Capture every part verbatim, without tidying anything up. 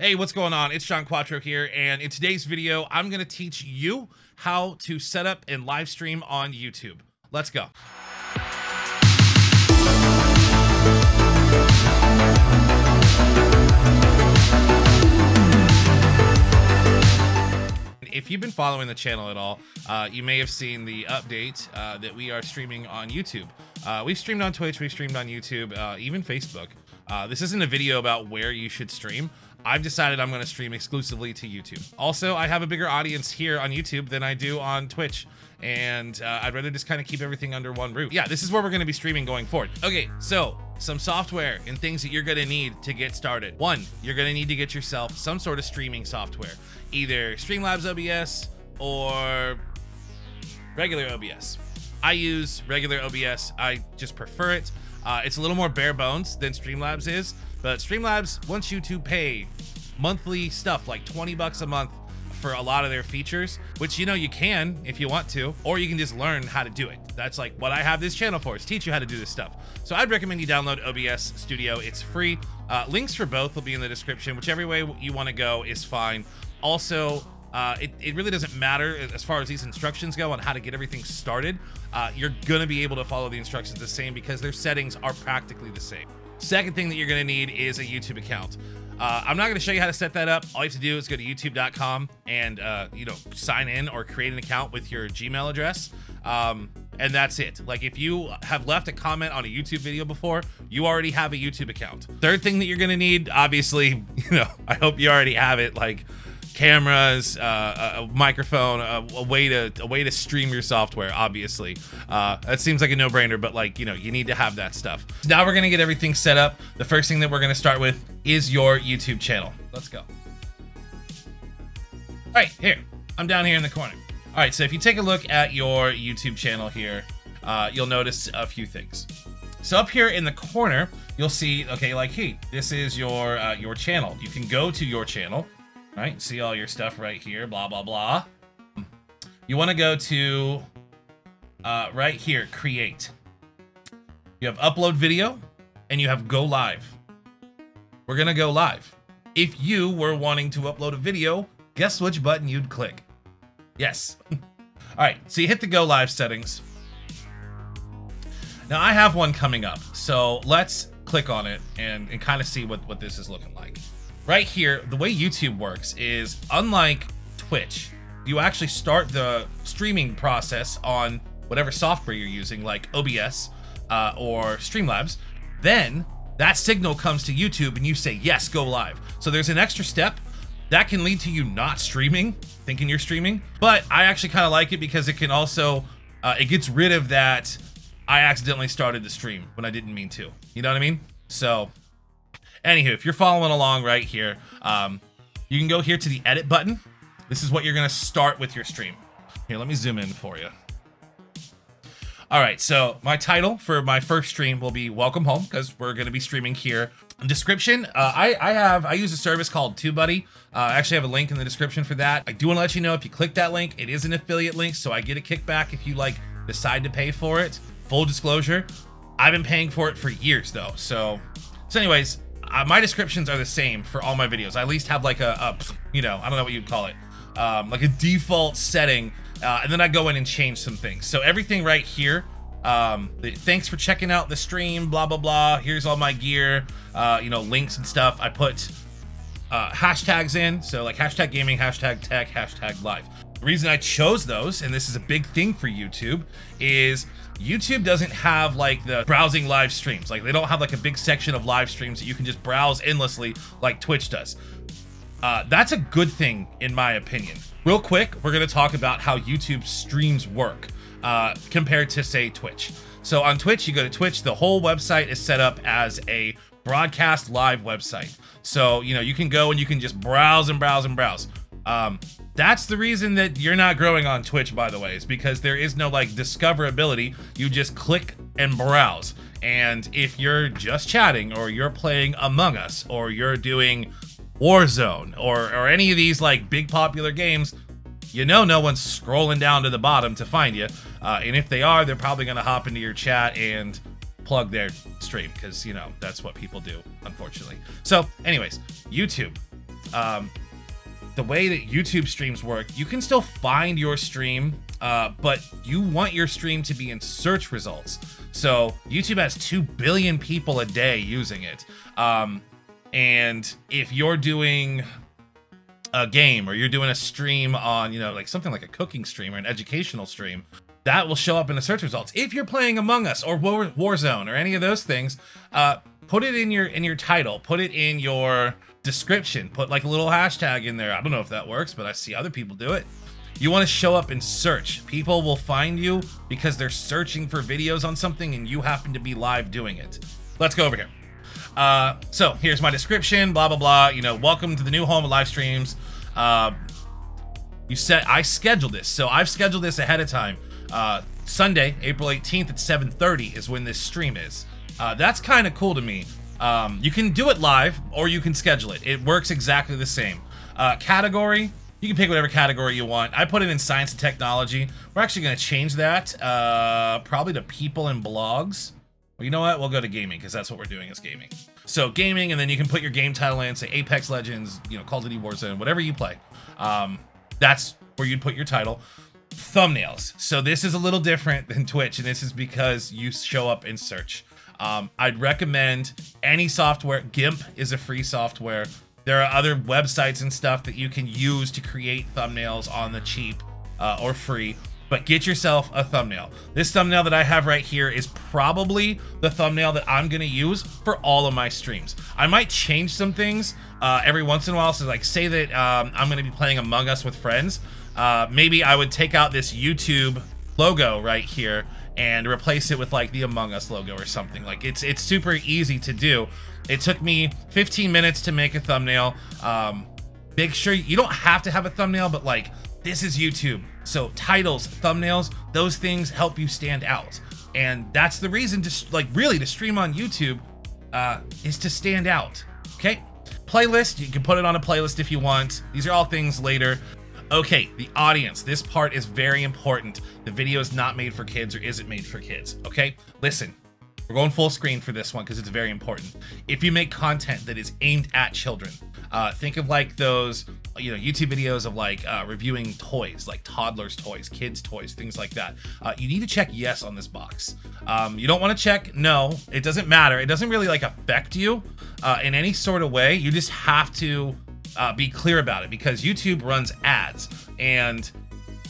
Hey, what's going on? It's John Quattro here, and in today's video, I'm going to teach you how to set up and live stream on YouTube. Let's go. If you've been following the channel at all, uh, you may have seen the update uh, that we are streaming on YouTube. Uh, we've streamed on Twitch, we've streamed on YouTube, uh, even Facebook. Uh, this isn't a video about where you should stream. I've decided I'm going to stream exclusively to YouTube. Also, I have a bigger audience here on YouTube than I do on Twitch, and uh, I'd rather just kind of keep everything under one roof. Yeah, this is where we're going to be streaming going forward. Okay, so some software and things that you're going to need to get started. One, you're going to need to get yourself some sort of streaming software, either Streamlabs O B S or regular O B S. I use regular O B S. I just prefer it. Uh, it's a little more bare bones than Streamlabs is, but Streamlabs wants you to pay monthly stuff like twenty bucks a month for a lot of their features, which, you know, you can if you want to, or you can just learn how to do it. That's like what I have this channel for, is teach you how to do this stuff. So I'd recommend you download O B S Studio. It's free. Uh, links for both will be in the description. Whichever way you want to go is fine. Also, Uh, it, it really doesn't matter as far as these instructions go on how to get everything started. Uh, you're going to be able to follow the instructions the same because their settings are practically the same. Second thing that you're going to need is a YouTube account. Uh, I'm not going to show you how to set that up. All you have to do is go to YouTube dot com and, uh, you know, sign in or create an account with your Gmail address. Um, and that's it. Like, if you have left a comment on a YouTube video before, you already have a YouTube account. Third thing that you're going to need, obviously, you know, I hope you already have it, like cameras, uh, a microphone, a, a way to a way to stream your software. Obviously, uh, that seems like a no-brainer, but like you know, you need to have that stuff. Now we're gonna get everything set up. The first thing that we're gonna start with is your YouTube channel. Let's go. All right, here I'm down here in the corner. All right, so if you take a look at your YouTube channel here, uh, you'll notice a few things. So up here in the corner, you'll see, okay, like hey, this is your uh, your channel. You can go to your channel. Right, see all your stuff right here, blah, blah, blah. You want to go to, uh, right here, create. You have upload video, and you have go live. We're going to go live. If you were wanting to upload a video, guess which button you'd click. Yes. All right, so you hit the go live settings. Now, I have one coming up, so let's click on it and, and kind of see what, what this is looking like. Right here, the way YouTube works is, unlike Twitch, you actually start the streaming process on whatever software you're using, like O B S uh, or Streamlabs. Then that signal comes to YouTube and you say, yes, go live. So there's an extra step that can lead to you not streaming, thinking you're streaming. But I actually kind of like it because it can also, uh, it gets rid of that, I accidentally started the stream when I didn't mean to. You know what I mean? So anywho, if you're following along right here, um, you can go here to the edit button. This is what you're going to start with your stream. Here, let me zoom in for you. All right, so my title for my first stream will be Welcome Home, because we're going to be streaming here. Description, uh, I, I have, I use a service called TubeBuddy. Uh, I actually have a link in the description for that. I do want to let you know, if you click that link, it is an affiliate link, so I get a kickback if you like decide to pay for it. Full disclosure, I've been paying for it for years though. So, so anyways, Uh, my descriptions are the same for all my videos. I at least have like a, a you know, I don't know what you'd call it, um, like a default setting. Uh, and then I go in and change some things. So everything right here, um, the, thanks for checking out the stream, blah, blah, blah. Here's all my gear, uh, you know, links and stuff. I put uh, hashtags in. So like hashtag gaming, hashtag tech, hashtag live. The reason I chose those, and this is a big thing for YouTube, is YouTube doesn't have like the browsing live streams. Like they don't have like a big section of live streams that you can just browse endlessly like Twitch does. Uh, that's a good thing, in my opinion. Real quick, we're going to talk about how YouTube streams work uh, compared to, say, Twitch. So on Twitch, you go to Twitch. The whole website is set up as a broadcast live website. So, you know, you can go and you can just browse and browse and browse. Um, that's the reason that you're not growing on Twitch, by the way, is because there is no like discoverability. You just click and browse. And if you're just chatting or you're playing Among Us or you're doing Warzone or, or any of these like big popular games, you know, no one's scrolling down to the bottom to find you. Uh, and if they are, they're probably going to hop into your chat and plug their stream because, you know, that's what people do, unfortunately. So anyways, YouTube. um, the way that YouTube streams work, you can still find your stream, uh, but you want your stream to be in search results. So YouTube has two billion people a day using it. Um, and if you're doing a game or you're doing a stream on, you know, like something like a cooking stream or an educational stream, that will show up in the search results. If you're playing Among Us or War Warzone or any of those things, uh, put it in your in your title, put it in your description, put like a little hashtag in there. I don't know if that works, but I see other people do it. You want to show up in search. People will find you because they're searching for videos on something and you happen to be live doing it. Let's go over here. Uh, so here's my description, blah, blah, blah. You know, welcome to the new home of live streams. Uh, you said I scheduled this, so I've scheduled this ahead of time. Uh, Sunday, April eighteenth at seven thirty is when this stream is. Uh, that's kind of cool to me. Um, you can do it live or you can schedule it. It works exactly the same. Uh, category, you can pick whatever category you want. I put it in science and technology. We're actually going to change that uh, probably to people and blogs. Well, you know what? We'll go to gaming because that's what we're doing is gaming. So gaming, and then you can put your game title in, say Apex Legends, you know, Call of Duty Warzone, whatever you play. Um, that's where you'd put your title. Thumbnails. So this is a little different than Twitch, and this is because you show up in search. Um, I'd recommend any software. Gimp is a free software. There are other websites and stuff that you can use to create thumbnails on the cheap uh, or free, but get yourself a thumbnail. This thumbnail that I have right here is probably the thumbnail that I'm gonna use for all of my streams. I might change some things uh, every once in a while. So like say that um, I'm gonna be playing Among Us with friends. Uh, maybe I would take out this YouTube logo right here and replace it with like the Among Us logo or something. Like it's it's super easy to do. It took me fifteen minutes to make a thumbnail. Um, make sure you don't have to have a thumbnail, but like this is YouTube. So titles, thumbnails, those things help you stand out. And that's the reason to like really to stream on YouTube uh, is to stand out, okay? Playlist, you can put it on a playlist if you want. These are all things later. Okay, the audience. This part is very important. The video is not made for kids or isn't made for kids, okay? Listen, we're going full screen for this one because it's very important. If you make content that is aimed at children, uh, think of like those, you know, YouTube videos of like uh, reviewing toys, like toddlers' toys, kids' toys, things like that. Uh, you need to check yes on this box. Um, you don't want to check no. It doesn't matter. It doesn't really like affect you uh, in any sort of way. You just have to Uh, be clear about it because YouTube runs ads and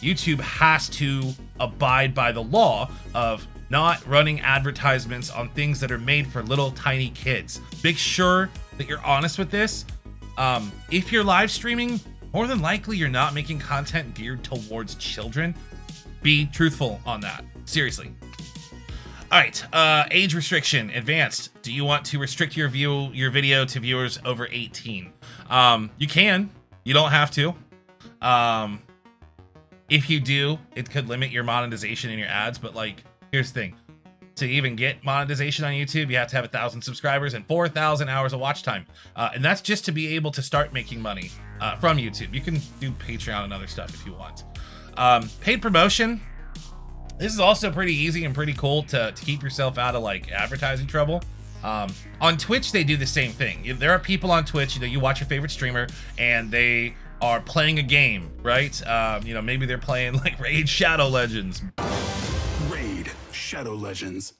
YouTube has to abide by the law of not running advertisements on things that are made for little tiny kids. Make sure that you're honest with this. Um, if you're live streaming, more than likely you're not making content geared towards children. Be truthful on that. Seriously. All right, uh, age restriction, advanced. Do you want to restrict your view, your video to viewers over eighteen? Um, you can, you don't have to. Um, if you do, it could limit your monetization and your ads, but like, here's the thing. To even get monetization on YouTube, you have to have a thousand subscribers and four thousand hours of watch time. Uh, and that's just to be able to start making money uh, from YouTube. You can do Patreon and other stuff if you want. Um, paid promotion. This is also pretty easy and pretty cool to, to keep yourself out of like advertising trouble. Um, on Twitch, they do the same thing. There are people on Twitch, you know, you watch your favorite streamer and they are playing a game, right? Um, you know, maybe they're playing like Raid Shadow Legends. Raid Shadow Legends.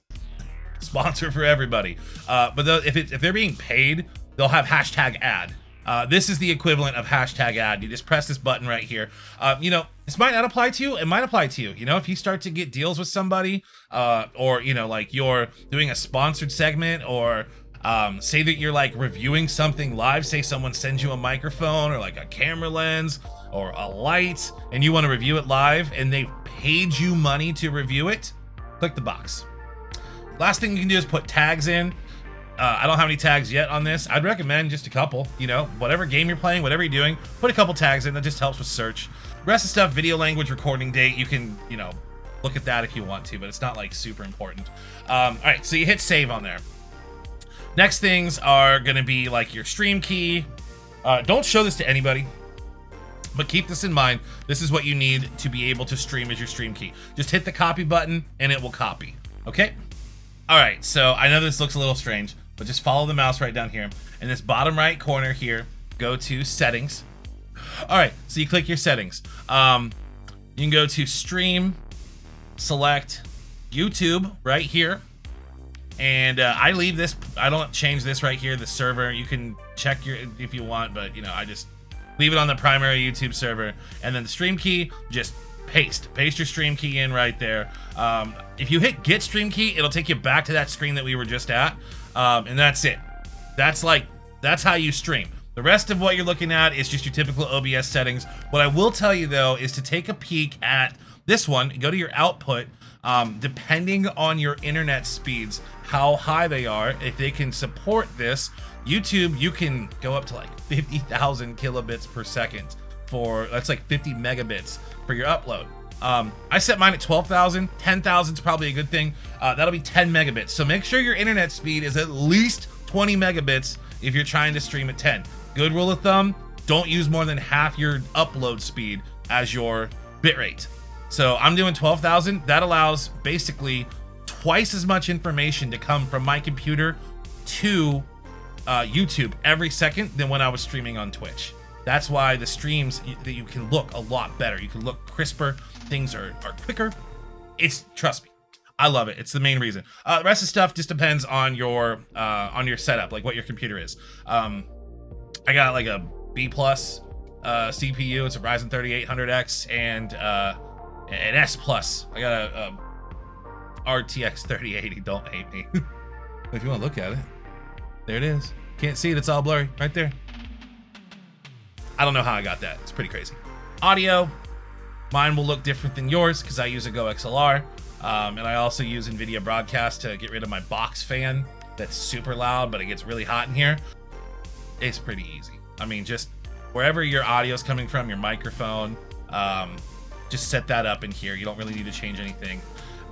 Sponsor for everybody. Uh, but the, if, it, if they're being paid, they'll have hashtag ad. Uh, this is the equivalent of hashtag ad. You just press this button right here. Uh, you know, this might not apply to you. It might apply to you. You know, if you start to get deals with somebody uh, or, you know, like you're doing a sponsored segment or um, say that you're like reviewing something live, say someone sends you a microphone or like a camera lens or a light and you want to review it live and they've paid you money to review it, click the box. Last thing you can do is put tags in. Uh, I don't have any tags yet on this. I'd recommend just a couple, you know, whatever game you're playing, whatever you're doing, put a couple tags in. That just helps with search. Rest of stuff, video language, recording date. You can, you know, look at that if you want to, but it's not like super important. Um, all right, so you hit save on there. Next things are going to be like your stream key. Uh, don't show this to anybody, but keep this in mind. This is what you need to be able to stream as your stream key. Just hit the copy button and it will copy. Okay. All right. So I know this looks a little strange, but just follow the mouse right down here. In this bottom right corner here, go to settings. All right, so you click your settings. Um, you can go to stream, select YouTube right here. And uh, I leave this, I don't change this right here, the server. You can check your, if you want, but you know, I just leave it on the primary YouTube server. And then the stream key, just paste. Paste your stream key in right there. Um, if you hit get stream key, it'll take you back to that screen that we were just at. Um, and that's it. That's like, that's how you stream. The rest of what you're looking at is just your typical O B S settings. What I will tell you though is to take a peek at this one, go to your output, um, depending on your internet speeds, how high they are, if they can support this. YouTube, you can go up to like fifty thousand kilobits per second for, that's like fifty megabits for your upload. Um, I set mine at twelve thousand, ten thousand is probably a good thing. Uh, that'll be ten megabits. So make sure your internet speed is at least twenty megabits if you're trying to stream at ten. Good rule of thumb, don't use more than half your upload speed as your bitrate. So I'm doing twelve thousand. That allows basically twice as much information to come from my computer to uh, YouTube every second than when I was streaming on Twitch. That's why the streams, you, that you can look a lot better. You can look crisper. Things are, are quicker. It's, trust me, I love it. It's the main reason. Uh, the rest of the stuff just depends on your uh, on your setup, like what your computer is. Um, I got like a B plus uh, C P U. It's a Ryzen thirty-eight hundred X and uh, an S plus. I got a, a R T X thirty eighty. Don't hate me. If you want to look at it, there it is. Can't see it. It's all blurry right there. I don't know how I got that. It's pretty crazy. Audio. Mine will look different than yours because I use a Go X L R. Um, and I also use NVIDIA Broadcast to get rid of my box fan that's super loud, but it gets really hot in here. It's pretty easy. I mean, just wherever your audio is coming from, your microphone, um, just set that up in here. You don't really need to change anything.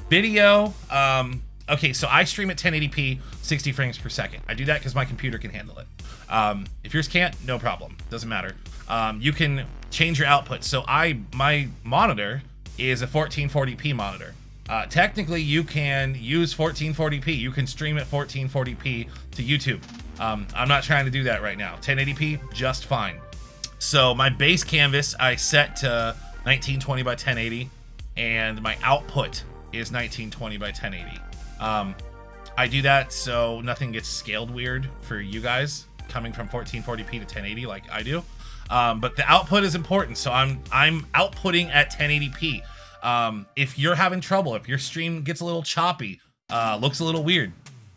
Video, um, okay, so I stream at ten eighty p, sixty frames per second. I do that because my computer can handle it. Um, if yours can't, no problem, doesn't matter. Um, you can change your output. So I, my monitor is a fourteen forty p monitor. Uh, technically, you can use fourteen forty p. You can stream at fourteen forty p to YouTube. Um, I'm not trying to do that right now. ten eighty p, just fine. So my base canvas, I set to nineteen twenty by ten eighty, and my output is nineteen twenty by ten eighty. Um, I do that so nothing gets scaled weird for you guys coming from fourteen forty p to ten eighty like I do. Um, but the output is important, so I'm I'm outputting at ten eighty p. Um, if you're having trouble, if your stream gets a little choppy, uh, looks a little weird,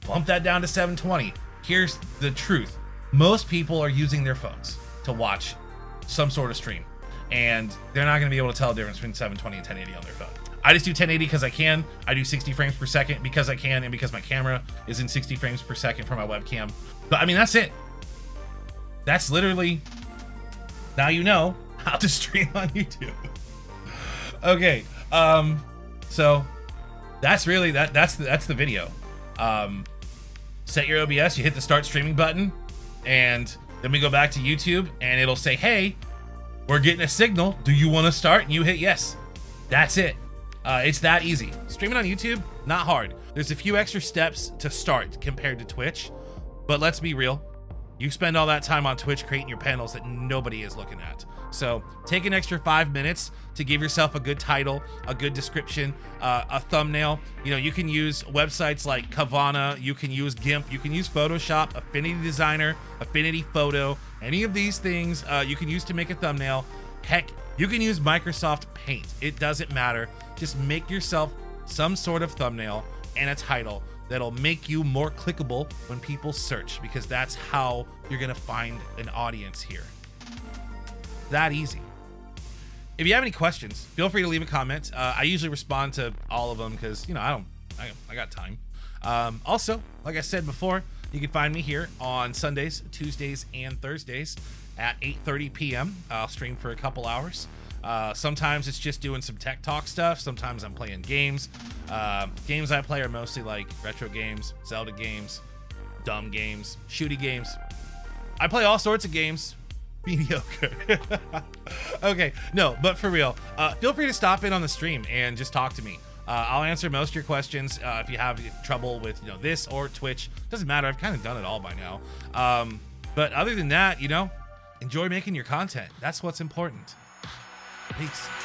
bump that down to seven twenty. Here's the truth. Most people are using their phones to watch some sort of stream, and they're not going to be able to tell the difference between seven twenty and ten eighty on their phone. I just do ten eighty because I can. I do sixty frames per second because I can, and because my camera is in sixty frames per second for my webcam. But I mean, that's it. That's literally, now you know how to stream on YouTube. Okay. Um, so that's really that that's the, that's the video. Um, set your O B S, you hit the start streaming button, and then we go back to YouTube and it'll say, hey, we're getting a signal. Do you want to start? And you hit yes. That's it. Uh, it's that easy. Streaming on YouTube, not hard. There's a few extra steps to start compared to Twitch, but let's be real. You spend all that time on Twitch creating your panels that nobody is looking at. So take an extra five minutes to give yourself a good title, a good description, uh, a thumbnail. You know, you can use websites like Canva, you can use Gimp, you can use Photoshop, Affinity Designer, Affinity Photo, any of these things uh, you can use to make a thumbnail. Heck, you can use Microsoft Paint. It doesn't matter. Just make yourself some sort of thumbnail and a title that'll make you more clickable when people search, because that's how you're gonna find an audience here. That easy. If you have any questions, feel free to leave a comment. Uh, I usually respond to all of them because, you know, I don't, I, I got time. Um, also, like I said before, you can find me here on Sundays, Tuesdays, and Thursdays at eight thirty p m I'll stream for a couple hours. Uh, sometimes it's just doing some tech talk stuff. Sometimes I'm playing games. Uh, games I play are mostly like retro games, Zelda games, dumb games, shooty games. I play all sorts of games. Mediocre. Okay, no, but for real, uh, feel free to stop in on the stream and just talk to me. Uh, I'll answer most of your questions. Uh, if you have trouble with, you know, this or Twitch, doesn't matter. I've kind of done it all by now. Um, but other than that, you know, Enjoy making your content. That's what's important. Peace.